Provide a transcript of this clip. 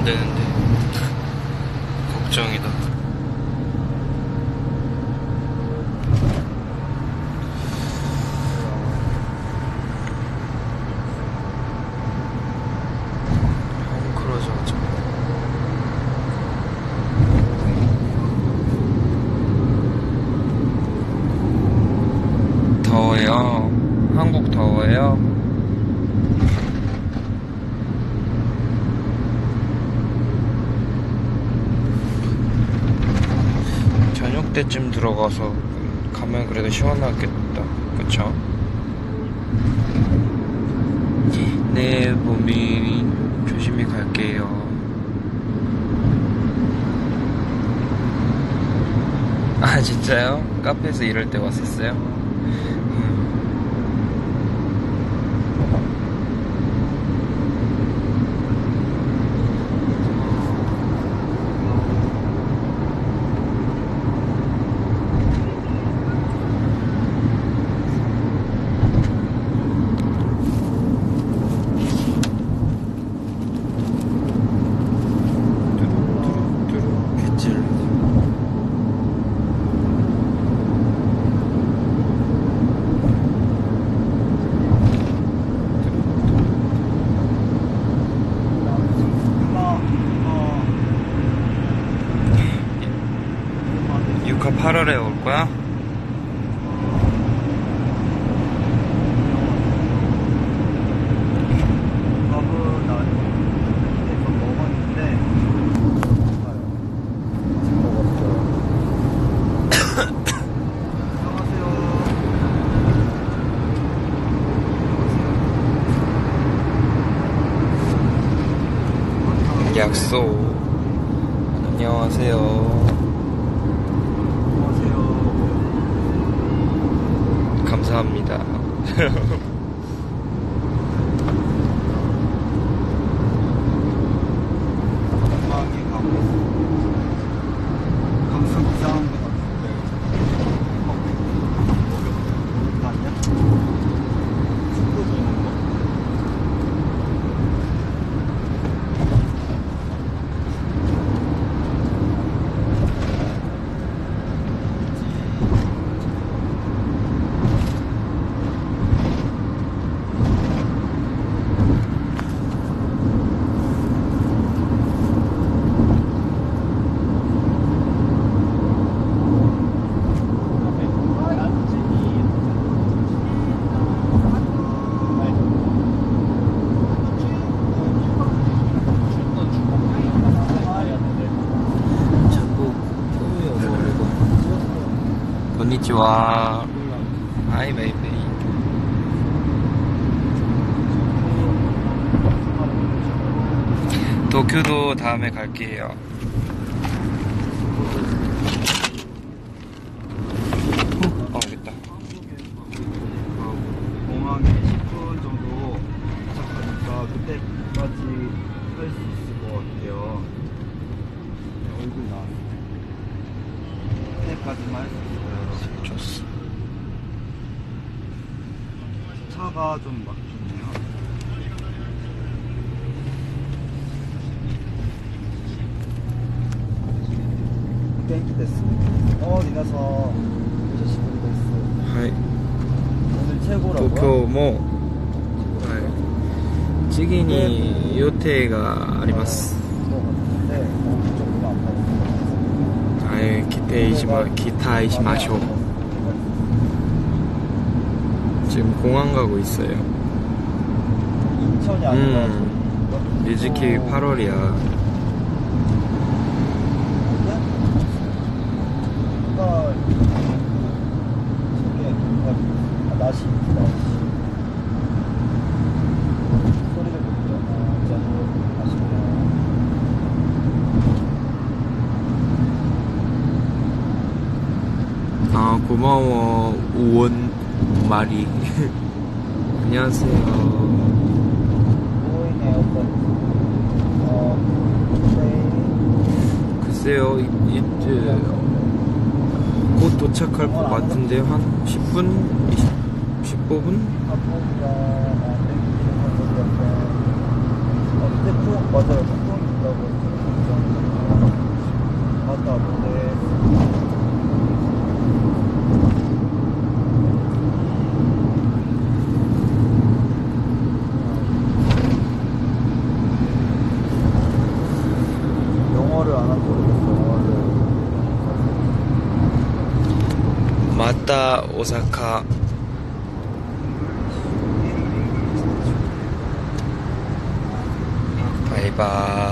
안 되는데 걱정이다. 그러죠. 더워요. 한국 더워요. 저녁 때쯤 들어가서 가면 그래도 시원하겠다. 그쵸? 네, 몸이 조심히 갈게요. 아, 진짜요? 카페에서 일할 때 왔었어요? 유카 8월에 올 거야? 밥은 나 이거 먹었는데 잘 먹었죠. 안녕하세요. 약속. 안녕하세요. 감사합니다. 안녕하세요. 하이 베이비. 도쿄도 다음에 갈게요. 됐다. 공항에 10분 정도 도착하니까 그때까지 할 수 있을 것 같아요. 얼굴 나. 그때까지만 할 수 있어요. 좋았어. 차가 좀 막히네요. 땡큐 됐어. 니나서 오셨습니다. 하이. 오늘 최고라고. 도쿄 뭐. 次に予定があります。 기타이시마쇼. 지금 공항 가고 있어요. 뮤지키 8월이야. 고마워, 우원 마리. 안녕하세요. 글쎄요, 이제 곧 도착할 것 같은데요. 한 10분? 15분? 맞아요. また大阪。バイバーイ。